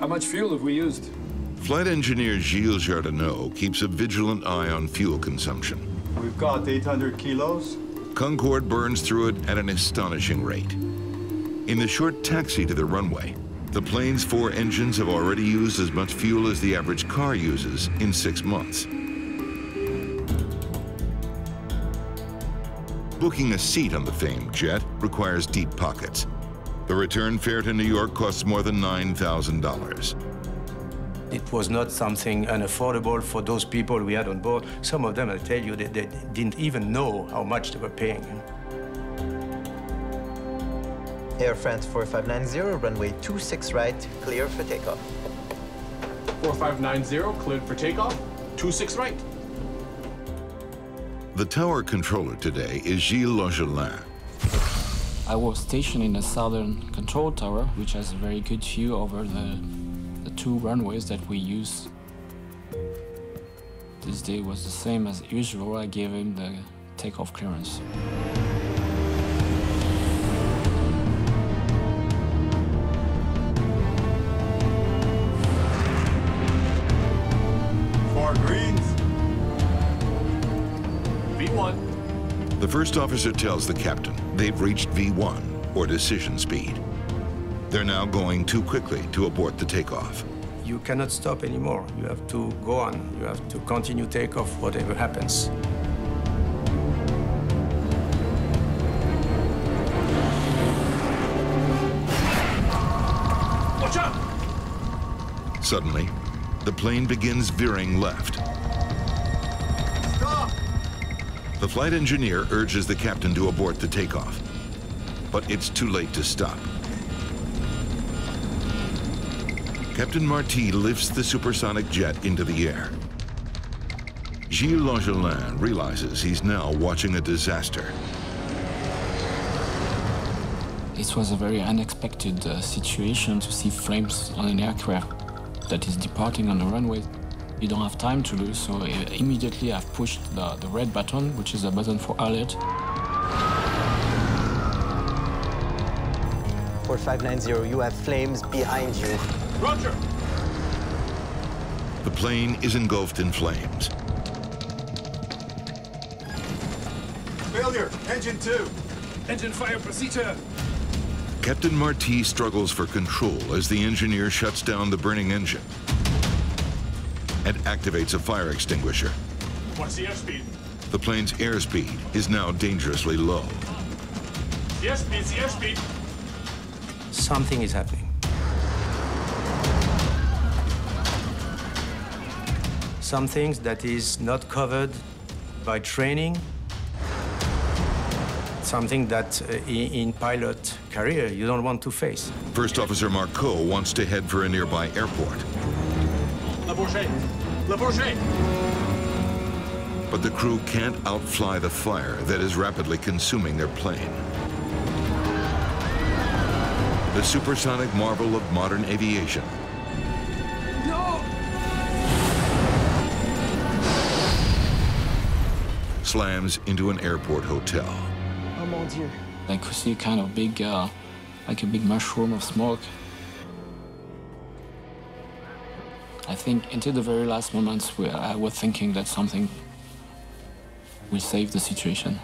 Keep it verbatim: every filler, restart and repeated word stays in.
How much fuel have we used? Flight engineer Gilles Jardineau keeps a vigilant eye on fuel consumption. We've got eight hundred kilos. Concorde burns through it at an astonishing rate. In the short taxi to the runway, the plane's four engines have already used as much fuel as the average car uses in six months. Booking a seat on the famed jet requires deep pockets. The return fare to New York costs more than nine thousand dollars. It was not something unaffordable for those people we had on board. Some of them, I tell you, they, they didn't even know how much they were paying. Air France four five nine zero, runway two six right, clear for takeoff. four five nine zero, cleared for takeoff, two six right. The tower controller today is Gilles Logelin. I was stationed in the southern control tower, which has a very good view over the, the two runways that we use. This day was the same as usual. I gave him the takeoff clearance. The first officer tells the captain they've reached V one, or decision speed. They're now going too quickly to abort the takeoff. You cannot stop anymore. You have to go on. You have to continue takeoff, whatever happens. Watch out! Suddenly, the plane begins veering left. The flight engineer urges the captain to abort the takeoff, but it's too late to stop. Captain Marty lifts the supersonic jet into the air. Gilles Langelin realizes he's now watching a disaster. It was a very unexpected uh, situation to see flames on an aircraft that is departing on the runway. You don't have time to lose, so immediately I've pushed the, the red button, which is a button for alert. four five nine zero, you have flames behind you. Roger! The plane is engulfed in flames. Failure, engine two. Engine fire procedure. Captain Marty struggles for control as the engineer shuts down the burning engine and activates a fire extinguisher. What's the airspeed? The plane's airspeed is now dangerously low. The airspeed, the airspeed. Something is happening. Something that is not covered by training. Something that uh, in pilot career you don't want to face. First Officer Marco wants to head for a nearby airport. Le Bourget! Le Bourget! But the crew can't outfly the fire that is rapidly consuming their plane. The supersonic marvel of modern aviation. No! Slams into an airport hotel. Oh, mon Dieu. I could see kind of big, uh, like a big mushroom of smoke. I think until the very last moments where I was thinking that something will save the situation.